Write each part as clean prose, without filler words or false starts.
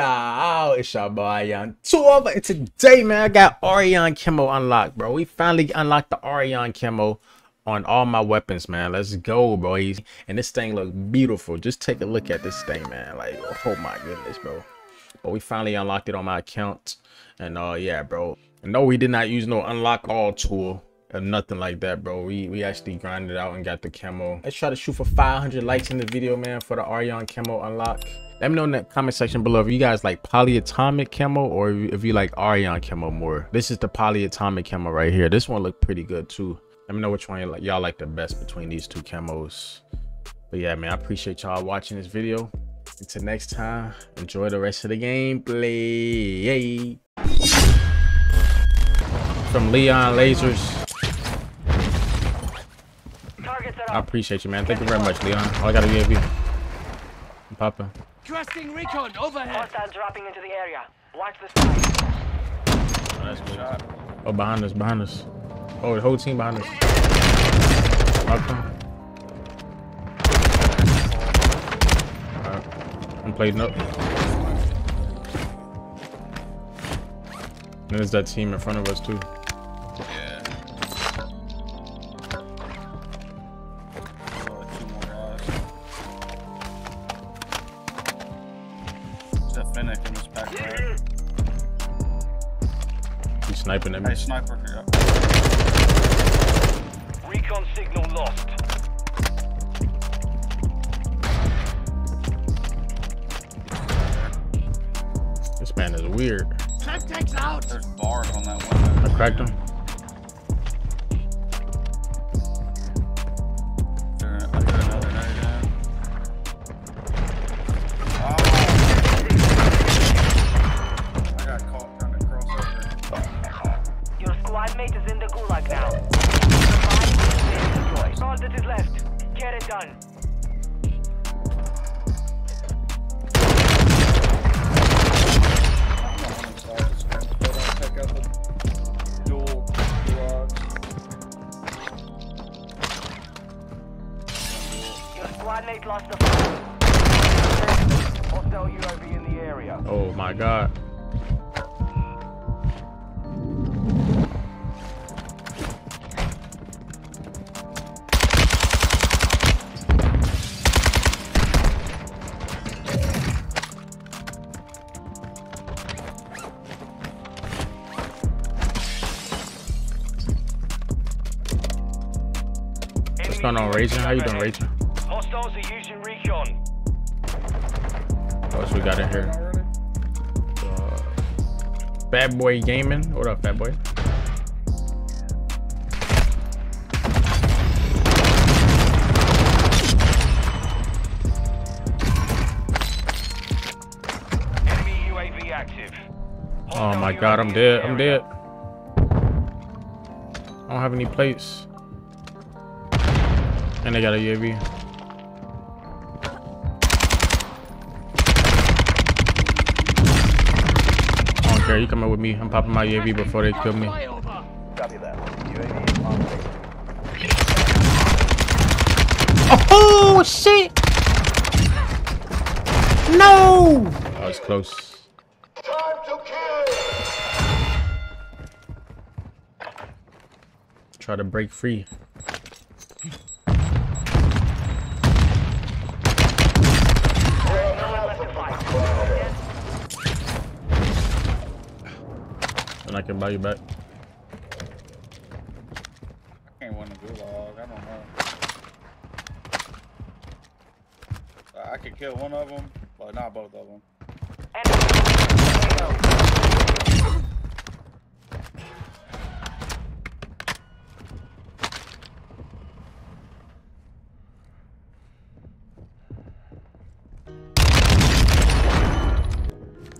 Yo, it's your boy Yon 12, and today, man, I got Orion camo unlocked, bro. We finally unlocked the Orion camo on all my weapons, man. Let's go, bro. And this thing look beautiful. Just take a look at this thing, man. Like, oh my goodness, bro. But we finally unlocked it on my account, and yeah, bro. No, we did not use no unlock all tool or nothing like that, bro. We actually grinded out and got the camo. Let's try to shoot for 500 likes in the video, man, for the Orion camo unlock. Let me know in the comment section below if you guys like polyatomic camo or if you like Orion camo more. This is the polyatomic camo right here. This one looked pretty good too. Let me know which one y'all like the best between these two camos. But yeah, man, I appreciate y'all watching this video. Until next time, enjoy the rest of the gameplay. From Leon Lasers. I appreciate you, man. Thank you very much, Leon. All I gotta give you. I'm popping. Trusting recon overhead. Hostiles dropping into the area. Watch the sky. Oh, that's good. Shot. Oh, behind us, behind us. Oh, the whole team behind us. Right. I'm plating up. And there's that team in front of us too. Yeah. Fennec in his back right. He's sniping at me. Hey, sniper here. Recon signal lost. This man is weird. Contacts out. There's bars on that one. I cracked him. Oh my god. What's going on, Raging? How you doing, Raging? Hostiles are using recon. What else we got in here? Bad boy gaming. What up, bad boy? Enemy UAV active. Oh my god, I'm dead. I'm dead. I don't have any plates. And they got a UAV. You come up with me. I'm popping my UAV before they kill me. Oh shit! No! Oh, it's close. Try to break free. And I can buy you back. I can't win the gulag. I don't know. I could kill one of them, but not both of them.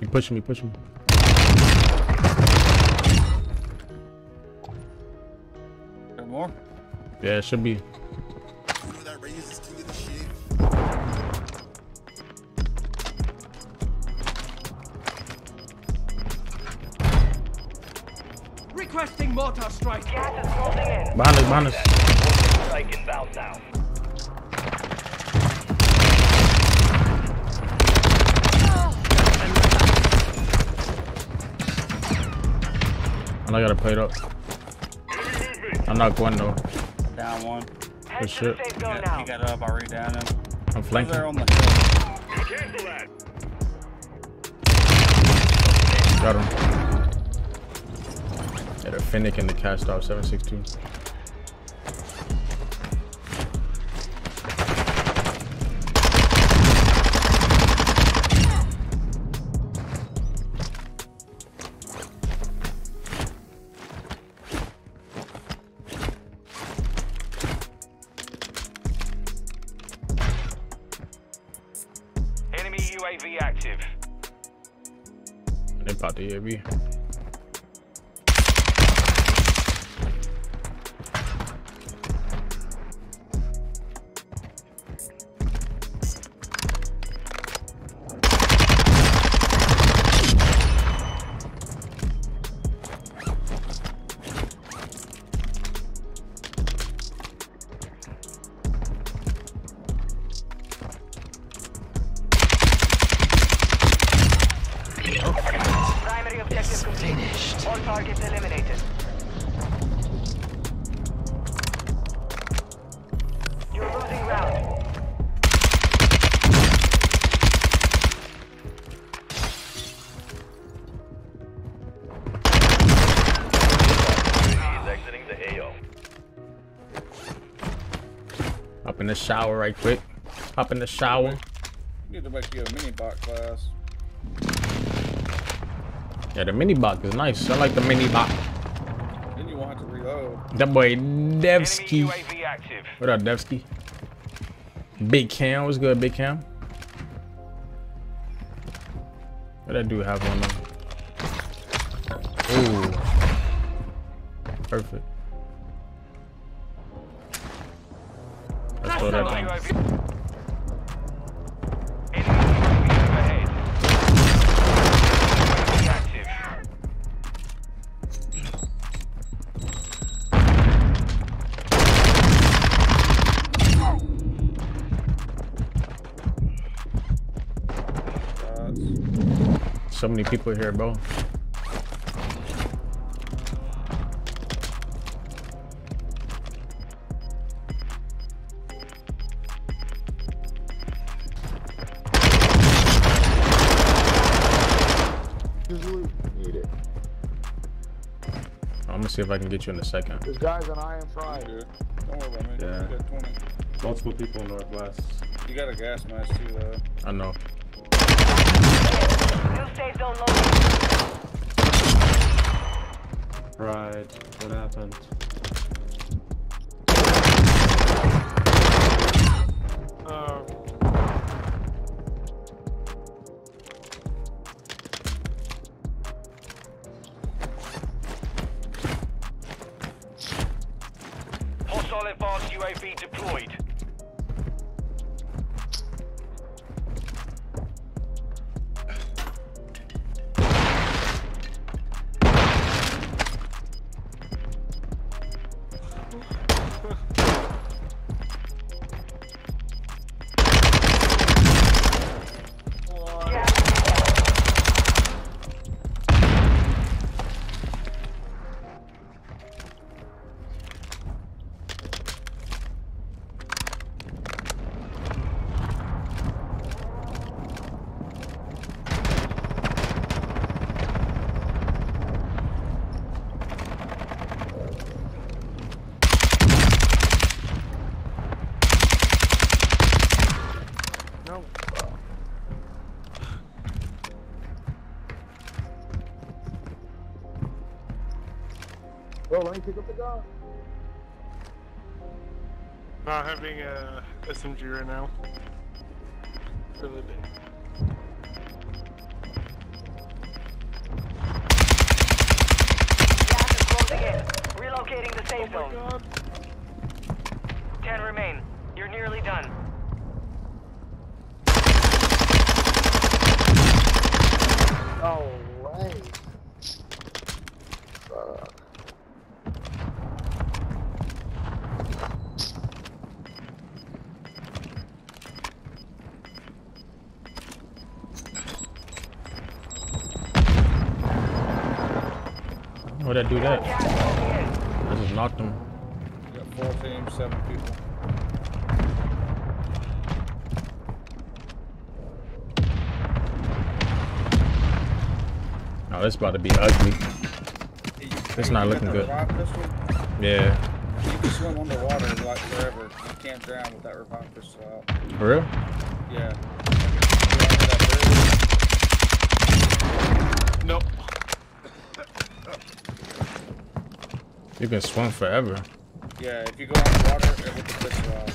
You pushing me, pushing me. More? Yeah, it should be. Requesting mortar strike. Behind us, behind us. And I gotta play it up. I'm not going though. Down one. Good shit. He got up, I re-downed him. I'm flanking. Got him. Yeah, the Fennec and the cash off 762. UAV active. They bought the UAV. Finished. All targets eliminated. You're losing round. He's exiting the AO. Hop in the shower right quick. Hop in the shower. You need to make you a mini bot class. Yeah, the mini bot is nice. I like the mini bot. Then you want to reload. That boy Devsky. What up, Devsky? Big Cam, what's good, Big Cam? What that dude have on them? Ooh, perfect. Let's throw that down. So many people here, bro. I'm gonna see if I can get you in a second. This guy's an iron fry, dude. Don't worry about me. Yeah. You got 20. Multiple people in Northwest. You got a gas mask too, though. I know. Right, what happened? Hostile advanced UAV deployed. Bro, let me pick up the dog. Not having a SMG right now. Really big. Gas is closing in. Relocating the safe zone. Oh my God. 10 remain. You're nearly done. Oh, right. Why did I do that? I just knocked him. We got 4 teams, 7 people. Oh, this about to be ugly. It's not looking good. Yeah. You can swim underwater like forever. You can't drown with that revive pistol out. For real? Yeah. Nope. You can swim forever. Yeah, if you go underwater, it will put this out.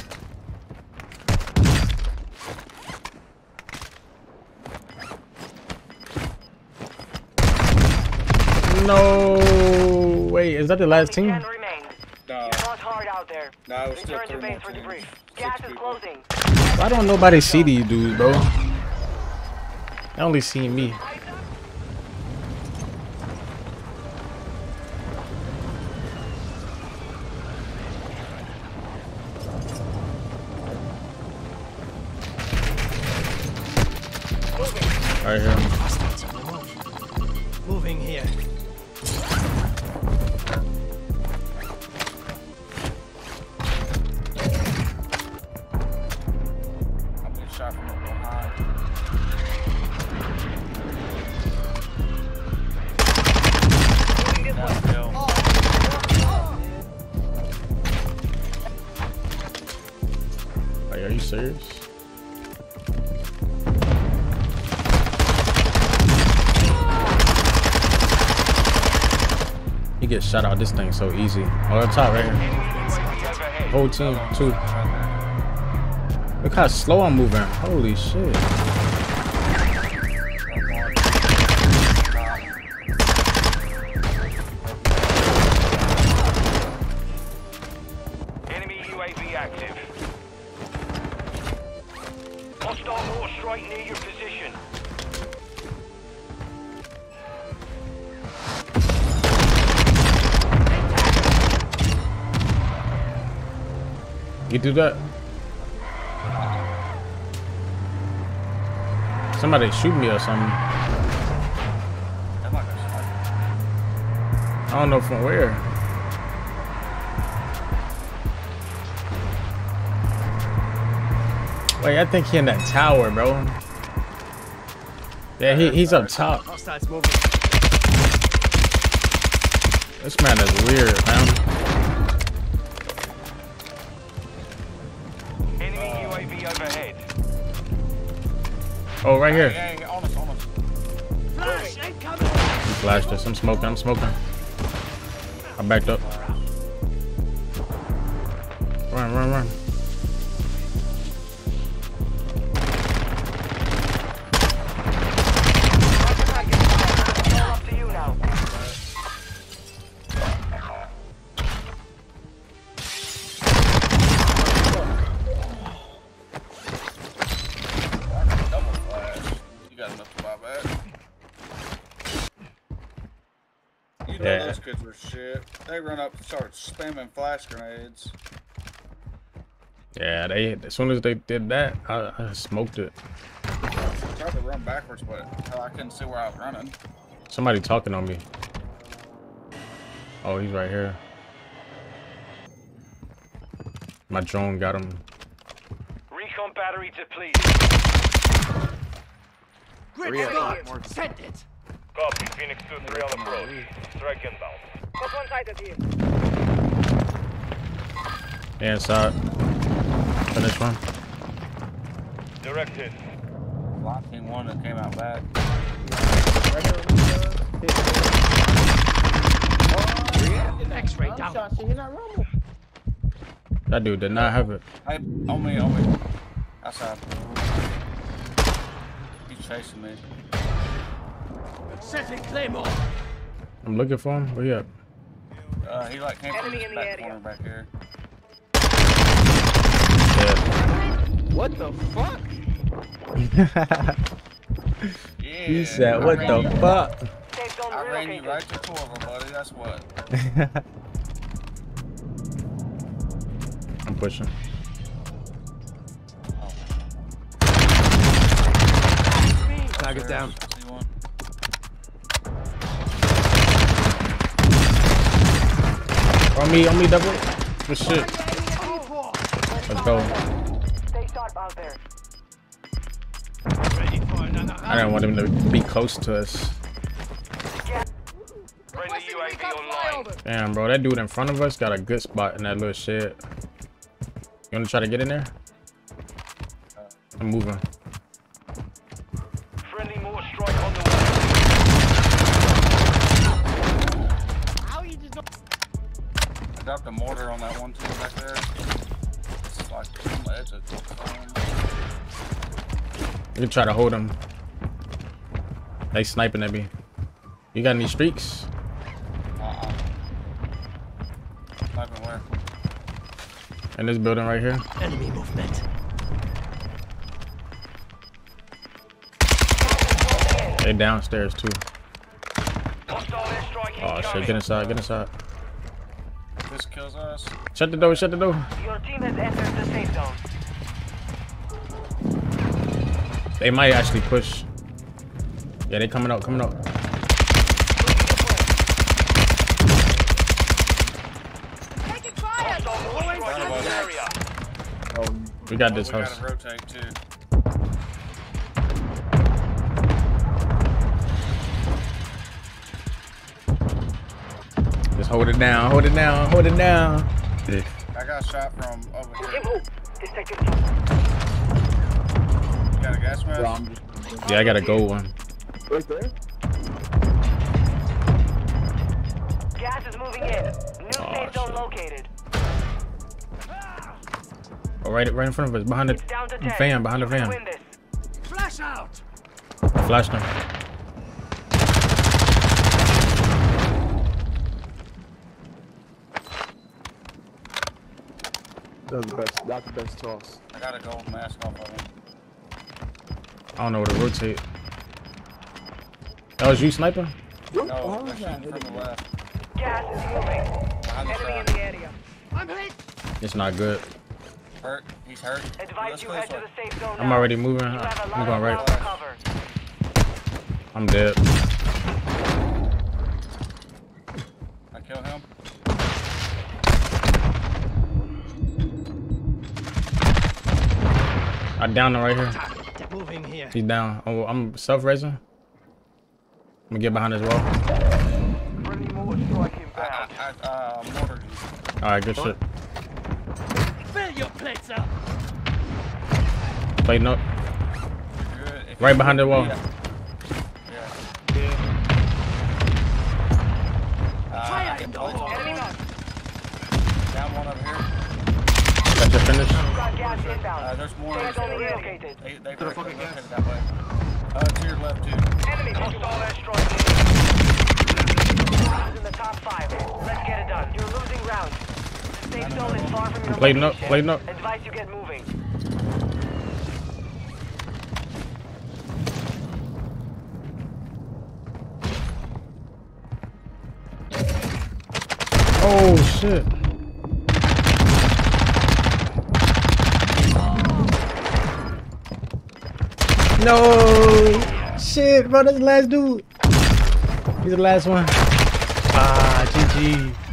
No way, is that the last team? No. You're not hard out there. No, it was still 3 more teams. Gas is closing. Why don't nobody see these dudes, bro? They only see me. Right here. Moving here. I'm being shot from up behind. Are you serious? You get shot out this thing so easy. Oh, the top right here. Whole team, too. Look how slow I'm moving. Holy shit. Enemy UAV active. Hostile horse right near your position. You do that. Somebody shoot me or something. I don't know from where. Wait, I think he in that tower, bro. Yeah, he's up top. This man is weird, man. Oh, right here. Yeah, yeah, almost, almost. Flash incoming. He flashed us. I'm smoking. I'm smoking. I backed up. Run, run, run. Yeah. Those kids were shit. They run up and start spamming flash grenades. Yeah, they. As soon as they did that, I smoked it. I tried to run backwards, but I couldn't see where I was running. Somebody talking on me. Oh, he's right here. My drone got him. Recon battery depleted. Grid sent it. Copy, Phoenix 2-3 on approach. Strike inbound. What's one sided here? Yeah, inside. Finish one. Direct hit. Locking one that came out back. X-ray down. That dude did not have it. On me. Outside. He's chasing me. Setting claymore. I'm looking for him. Where you at? He like came from the back corner back here. Yeah. What the fuck? Yeah. He said, "What the fuck?" I ran you right to 2 of them, buddy. That's what. I'm pushing. Target down. On me, double. Good shit. Let's go. I don't want them to be close to us. Damn, bro, that dude in front of us got a good spot in that little shed. You wanna try to get in there? I'm moving. Friendly more strike on the way. I dropped a mortar on that one too back there. It's like on the edge of the you can try to hold him. They sniping at me. You got any streaks? Sniping where? In this building right here. Enemy movement. They downstairs too. Oh shit, get inside. This kills us. Shut the door. Your team has entered the safe zone. They might actually push. Yeah, they coming up. Taking fire. We got this house. We gotta rotate too. Hold it down. I got shot from over here. You got a gas mask? Yeah, I got a gold one. Right there? Gas is moving in. New safe zone located. Oh, right in front of us. Behind the van. Flash out! Flash them. That's the best toss. I got a gold mask off of him. I don't know where to rotate. That was you sniping? No, I shot from the left. Gas is moving. Enemy in the area. I'm hit. It's not good. Hurt. He's hurt. Advise you head to the safe zone. I'm already moving. I'm going right. I'm dead. I killed him. I downed him right here. He's down. Oh, I'm self-raising. I'm gonna get behind this wall. Alright, good shit. Fill your plates up. Plating up. Right behind the wall. Fire in the hole. Down one over here. Got to finish. There's more. They put a fucking gas that way. To your left, too. Enemy hostile airstrike. In the top five. Let's get it done. You're losing round. Safe zone is far from your location. Lighten up. Advise you get moving. Oh shit. No! Shit, bro, that's the last dude. He's the last one. Ah, GG.